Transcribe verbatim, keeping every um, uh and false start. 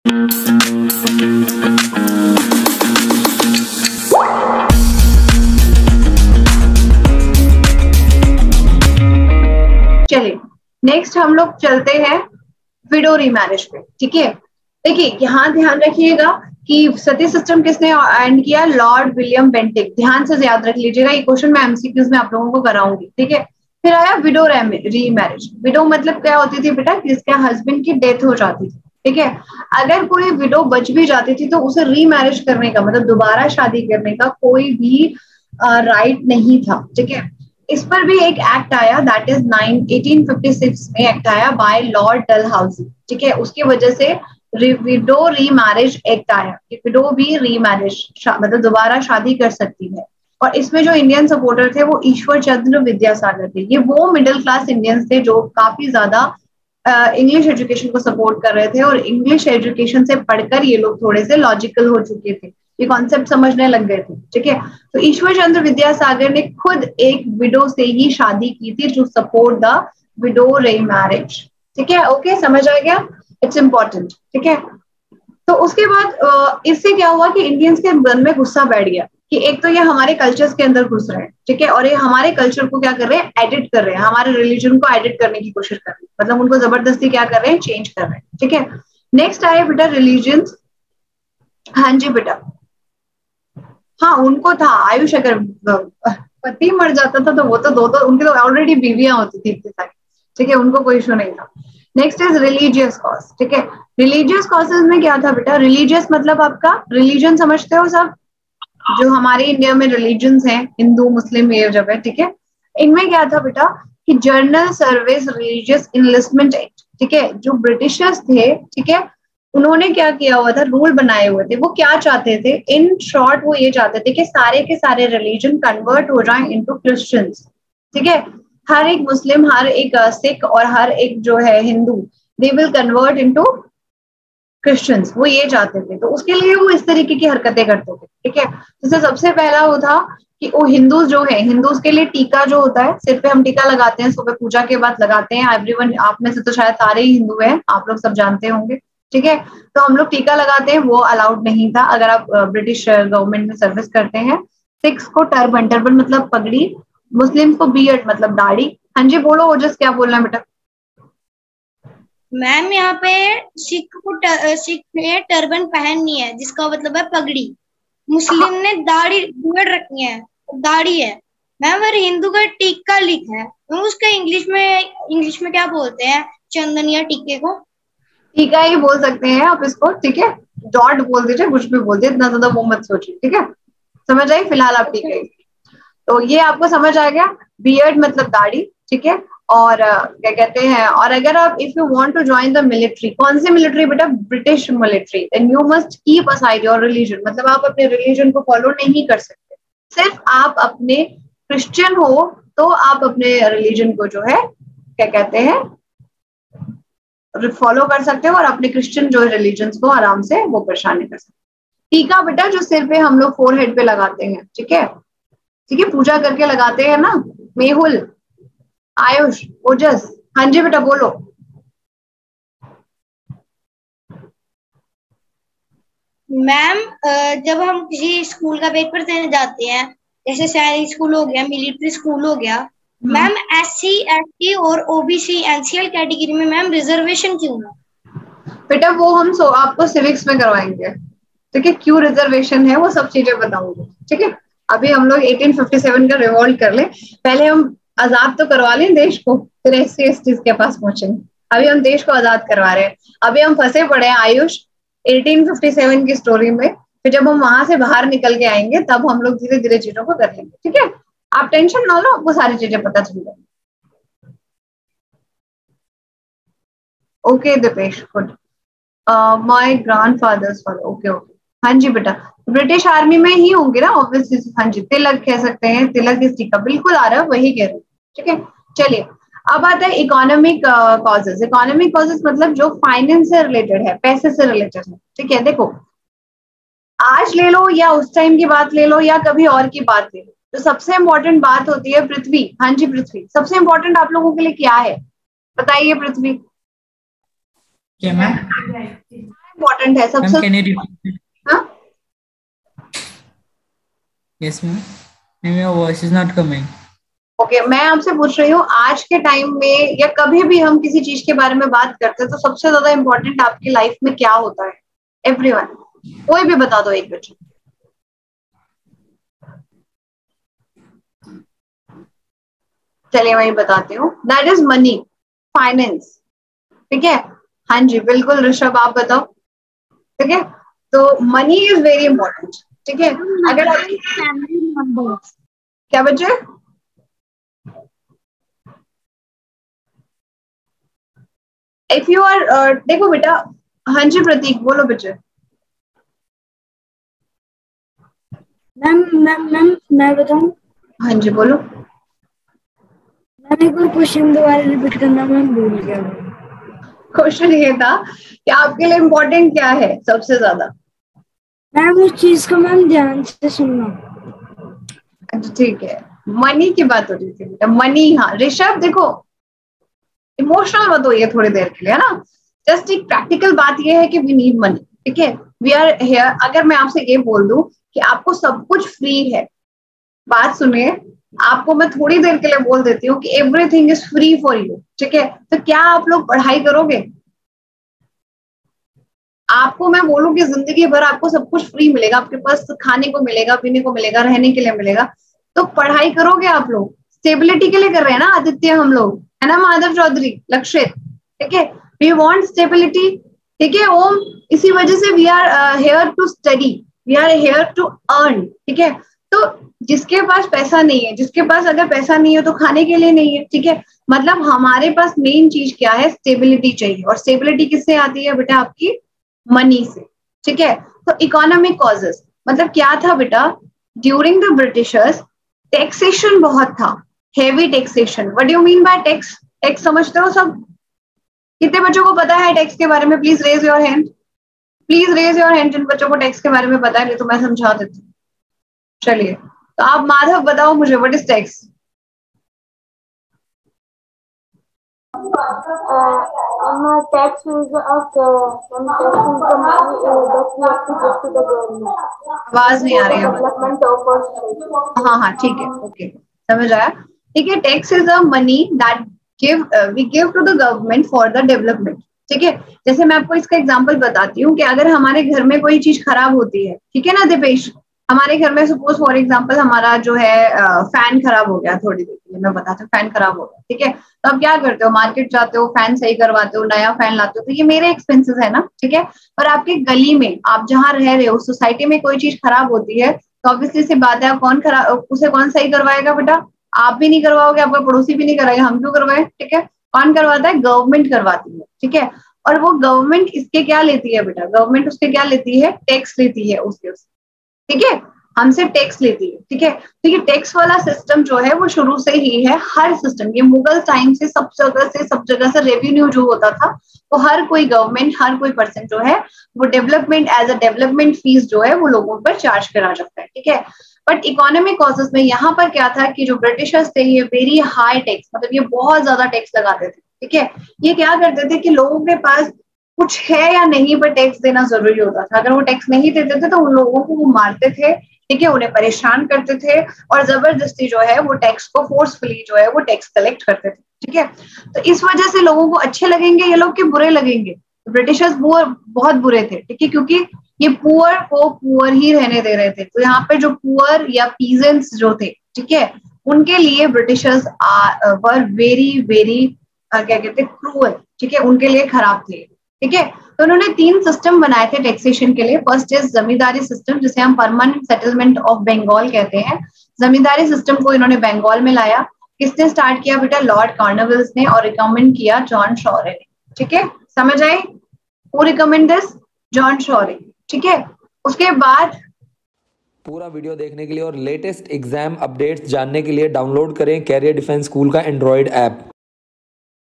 चलिए नेक्स्ट हम लोग चलते हैं विडो रीमैरिज पे। ठीक है, देखिए यहाँ ध्यान रखिएगा कि सती सिस्टम किसने एंड किया, लॉर्ड विलियम बेंटिक। ध्यान से याद रख लीजिएगा, ये क्वेश्चन मैं एमसीक्यूज में आप लोगों को कराऊंगी। ठीक है, फिर आया विडो रीमैरिज। विडो मतलब क्या होती थी बेटा, जिसके हस्बैंड की डेथ हो जाती थी। ठीक है, अगर कोई विडो बच भी जाती थी तो उसे रीमैरिज करने का मतलब दोबारा शादी करने का कोई भी राइट uh, नहीं था। ठीक है, इस पर भी एक एक्ट आया, that is eighteen fifty six में एक्ट आया बाय लॉर्ड डलहाउसी। ठीक है, उसकी वजह से विडो रीमैरिज एक्ट आया कि विडो भी रीमैरिज मतलब दोबारा शादी कर सकती है। और इसमें जो इंडियन सपोर्टर थे वो ईश्वर चंद्र विद्यासागर थे। ये वो मिडिल क्लास इंडियंस थे जो काफी ज्यादा इंग्लिश uh, एजुकेशन को सपोर्ट कर रहे थे और इंग्लिश एजुकेशन से पढ़कर ये लोग थोड़े से लॉजिकल हो चुके थे, ये कॉन्सेप्ट समझने लग गए थे। ठीक है, तो ईश्वर चंद्र विद्यासागर ने खुद एक विडो से ही शादी की थी to support the widow remarriage. ठीक है, ओके okay, समझ आ गया, इट्स इम्पोर्टेंट। ठीक है, तो उसके बाद इससे क्या हुआ कि इंडियंस के मन में गुस्सा बैठ गया कि एक तो ये हमारे कल्चर्स के अंदर घुस रहे हैं। ठीक है, और ये हमारे कल्चर को क्या कर रहे हैं, एडिट कर रहे हैं, हमारे रिलीजन को एडिट करने की कोशिश कर रहे हैं, मतलब उनको जबरदस्ती क्या कर रहे हैं, चेंज कर रहे हैं। ठीक है, नेक्स्ट आए बेटा रिलीजन। हाँ जी बेटा, हाँ उनको था आयुष, अगर पति मर जाता था तो वो तो दो तो उनके तो ऑलरेडी बीवियां होती थी इतनी सारी। ठीक है, उनको कोई इशू नहीं था। Next is religious cause. ठीक है, रिलीजियस कॉजेज में क्या था बेटा, रिलीजियस मतलब आपका रिलीजन समझते हो सब, जो हमारे इंडिया में रिलीजन्स हैं, हिंदू मुस्लिम ये जब है। ठीक है, इनमें क्या था बेटा कि general service religious enlistment act. ठीक है, जो ब्रिटिशर्स थे, ठीक है, उन्होंने क्या किया हुआ था, रूल बनाए हुए थे। वो क्या चाहते थे, इन शॉर्ट वो ये चाहते थे कि सारे के सारे रिलीजन कन्वर्ट हो जाए इनटू क्रिश्चियंस। ठीक है, हर एक मुस्लिम, हर एक सिख और हर एक जो है Hindu, they will convert into Christians, वो ये चाहते थे। तो उसके लिए वो इस तरीके की हरकतें करते थे। ठीक है, जैसे सबसे पहला वो था कि वो हिंदूज जो है, हिंदूज के लिए टीका जो होता है, सिर पे हम टीका लगाते हैं सुबह पूजा के बाद लगाते हैं। एवरीवन, आप में से तो शायद सारे ही हिंदू हैं, आप लोग सब जानते होंगे। ठीक है, तो हम लोग टीका लगाते हैं, वो अलाउड नहीं था अगर आप ब्रिटिश गवर्नमेंट में सर्विस करते हैं। सिक्स को टर्बन, टर्बन मतलब पगड़ी, मुस्लिम को बीयड मतलब दाढ़ी। हाँ जी बोलो ओजस, क्या बोलना है बेटा। मैम यहाँ पे सिख को टर, सिख ने टर्बन पहननी है जिसका मतलब है पगड़ी, मुस्लिम ने दाढ़ी बीयड रखनी है, दाढ़ी है मैम, और हिंदू का टीका लिखा है मैम, उसका इंग्लिश में इंग्लिश में क्या बोलते हैं, चंदन या टीके को टीका ही बोल सकते हैं आप इसको। ठीक है, डॉट बोल दीजिए, कुछ भी बोल दीजिए, इतना ज्यादा वो मत सोचिए। ठीक है, समझ आई, फिलहाल आप ठीक है, तो ये आपको समझ आ गया। बीयर्ड मतलब दाढ़ी। ठीक है, और क्या कहते हैं, और अगर आप if you want to join the military, कौन सी मिलिट्री बेटा, British military, then you must keep aside your religion, मतलब आप अपने रिलीजन को फॉलो नहीं कर सकते। सिर्फ आप अपने क्रिश्चियन हो तो आप अपने रिलीजन को जो है क्या कहते हैं, फॉलो कर सकते हो, और अपने क्रिश्चियन जो है रिलीजन को आराम से वो परेशान नहीं कर सकते। टीका बेटा जो सिर पे हम लोग फोर हेड पे लगाते हैं। ठीक है, ठीक है, पूजा करके लगाते हैं ना। मेहुल, आयुष, ओजस, हाँ जी बेटा बोलो। मैम जब हम किसी स्कूल का पेपर देने जाते हैं, जैसे सैनिक स्कूल हो गया, मिलिट्री स्कूल हो गया, मैम एससी एसटी और ओबीसी एनसीएल कैटेगरी में मैम रिजर्वेशन क्यों है बेटा, वो हम सो आपको सिविक्स में करवाएंगे। ठीक है, क्यों रिजर्वेशन है वो सब चीजें बताऊंगी। ठीक है, अभी हम लोग एटीन फिफ्टी सेवन का रिवॉल्ट कर ले, पहले हम आजाद तो करवा लें देश को, फिर एस सी एस टी के पास पहुंचेंगे। अभी हम देश को आजाद करवा रहे हैं, अभी हम फंसे पड़े हैं आयुष एटीन फिफ्टी सेवन की स्टोरी में, फिर जब हम वहां से बाहर निकल के आएंगे तब हम लोग धीरे धीरे चीजों को कर लेंगे। ठीक है, आप टेंशन ना लो, आपको सारी चीजें पता चल जाएंगी। Okay Deepesh, good. My grandfather's for, okay okay, हाँ जी बेटा, ब्रिटिश आर्मी में ही होंगे ना ऑब्वियसली। हाँ जी, तिलक कह सकते हैं, तिलक इस टीका बिल्कुल आ रहा है, वही कह रहे हैं। ठीक है, चलिए अब आता है इकोनॉमिक कॉजेज। इकोनॉमिक कॉजेज मतलब जो फाइनेंस से रिलेटेड है, पैसे से रिलेटेड है। ठीक है, देखो आज ले लो या उस टाइम की बात ले लो या कभी और की बात ले लो, तो सबसे इंपॉर्टेंट बात होती है पृथ्वी। हाँ जी पृथ्वी, सबसे इंपॉर्टेंट आप लोगों के लिए क्या है बताइए। पृथ्वी इम्पोर्टेंट है सबसे। हाँ यस मैम, मेरा voice is not coming. Okay, मैं आपसे पूछ रही हूँ आज के टाइम में या कभी भी हम किसी चीज के बारे में बात करते हैं तो सबसे ज्यादा इम्पोर्टेंट आपकी लाइफ में क्या होता है? एवरीवन, कोई भी बता दो एक बच्चे। चलिए मैं बताती हूँ, दैट इज मनी, फाइनेंस। ठीक है, हाँ जी बिल्कुल ऋषभ आप बताओ। ठीक है, तो मनी इज वेरी इंपॉर्टेंट। ठीक है, अगर आप क्या बच्चे इफ यू आर, देखो बेटा, हाँ जी प्रतीक बोलो बच्चे। मैम मैम मैम मैं बताऊं? हाँ जी बोलो। मैंने कोई क्वेश्चन दोबारा रिपीट करना, मैं भूल गया। क्वेश्चन ये था कि आपके लिए इम्पोर्टेंट क्या है सबसे ज्यादा? मैम उस चीज को मैम ध्यान से सुनना। अच्छा ठीक है, मनी की बात हो रही थी बेटा, मनी। हाँ ऋषभ देखो इमोशनल मत होइए थोड़ी देर के लिए, है ना। जस्ट एक प्रैक्टिकल बात ये है कि वी नीड मनी। ठीक है, वी आर हियर। अगर मैं आपसे ये बोल दूं कि आपको सब कुछ फ्री है, बात सुनिए, आपको मैं थोड़ी देर के लिए बोल देती हूँ कि everything is free for you. ठीक है, तो क्या आप लोग पढ़ाई करोगे? आपको मैं बोलूँ कि जिंदगी भर आपको सब कुछ फ्री मिलेगा, आपके पास खाने को मिलेगा, पीने को मिलेगा, रहने के लिए मिलेगा, तो पढ़ाई करोगे आप लोग? स्टेबिलिटी के लिए कर रहे हैं ना आदित्य हम लोग, है ना, माधव चौधरी, लक्षित। ठीक है, वी वांट स्टेबिलिटी। ठीक है ओम, इसी वजह से we are here to study, we are here to earn. ठीक है, तो जिसके पास पैसा नहीं है, जिसके पास अगर पैसा नहीं है तो खाने के लिए नहीं है। ठीक है, मतलब हमारे पास मेन चीज क्या है? स्टेबिलिटी चाहिए, और स्टेबिलिटी किससे आती है बेटा? आपकी मनी से। ठीक है, तो इकोनॉमिक कॉजेस मतलब क्या था बेटा? ड्यूरिंग द ब्रिटिशर्स टैक्सेशन बहुत था, heavy taxation. What you mean by tax? Tax समझते हो सब? कितने बच्चों को पता है टैक्स के बारे में? Please raise your hand, please raise your hand जिन बच्चों को टैक्स के बारे में पता है, नहीं तो मैं समझा देती हूँ। चलिए तो आप माधव बताओ मुझे, व्हाट इज टैक्स? टैक्स आवाज नहीं आ रही है। हाँ हाँ ठीक है, ओके समझ आया। ठीक है, tax is a money that give we give to the government for the development. ठीक है, जैसे मैं आपको इसका एग्जांपल बताती हूँ कि अगर हमारे घर में कोई चीज खराब होती है, ठीक है ना दीपेश, हमारे घर में सपोज फॉर एग्जांपल हमारा जो है फैन खराब हो गया, थोड़ी देर के लिए मैं बताती हूँ, फैन खराब हो गया। ठीक है, तो आप क्या करते हो? मार्केट जाते हो, फैन सही करवाते हो, नया फैन लाते हो, तो ये मेरे एक्सपेंसेस है ना। ठीक है, पर आपके गली में आप जहाँ रह रहे हो, सोसाइटी में कोई चीज खराब होती है तो ऑब्वियसली सी बात है, कौन खराब, उसे कौन सही करवाएगा बेटा? आप भी नहीं करवाओगे, आपका पड़ोसी भी नहीं कराएगा, हम क्यों करवाएं? ठीक है, कौन करवाता है? गवर्नमेंट करवाती है। ठीक है, और वो गवर्नमेंट इसके क्या लेती है बेटा? गवर्नमेंट उसके क्या लेती है? टैक्स लेती है उसके। ठीक है, हमसे टैक्स लेती है। ठीक है, तो ये टैक्स वाला सिस्टम जो है वो शुरू से ही है, हर सिस्टम। ये मुगल टाइम से सब जगह से सब जगह से रेवेन्यू जो होता था वो हर कोई गवर्नमेंट, हर कोई पर्सन जो है वो development as a development fees जो है वो लोगों पर चार्ज करा सकता है। ठीक है, बट इकोनॉमिक कॉजेस में यहाँ पर क्या था कि जो ब्रिटिशर्स थे ये वेरी हाई टैक्स, मतलब ये बहुत ज्यादा टैक्स लगाते थे। ठीक है, ये क्या करते थे कि लोगों के पास कुछ है या नहीं पर टैक्स देना जरूरी होता था। अगर वो टैक्स नहीं देते थे तो उन लोगों को वो मारते थे। ठीक है, उन्हें परेशान करते थे और जबरदस्ती जो है वो टैक्स को फोर्सफुली जो है वो टैक्स कलेक्ट करते थे। ठीक है, तो इस वजह से लोगों को अच्छे लगेंगे ये लोग कि बुरे लगेंगे? ब्रिटिशर्स बहुत बुरे थे। ठीक है, क्योंकि ये पुअर को पुअर ही रहने दे रहे थे। तो यहाँ पे जो पुअर या पीजेंट्स जो थे, ठीक है, उनके लिए ब्रिटिशर्स वर वेरी वेरी क्या कहते हैं क्रूअल। ठीक है, उनके लिए खराब थे। ठीक है, तो उन्होंने तीन सिस्टम बनाए थे टैक्सेशन के लिए। फर्स्ट इज जमींदारी सिस्टम, जिसे हम परमानेंट सेटलमेंट ऑफ बंगाल कहते हैं। जमींदारी सिस्टम को इन्होंने बंगाल में लाया। किसने स्टार्ट किया बेटा? लॉर्ड कॉर्नवॉलिस ने, और रिकमेंड किया जॉन शॉरे ने। ठीक है, समझ आए? Who recommend this? John Shore. ठीक है, उसके बाद पूरा वीडियो देखने के लिए और लेटेस्ट एग्जाम अपडेट्स जानने के लिए डाउनलोड करें कैरियर डिफेंस स्कूल का एंड्रॉइड ऐप।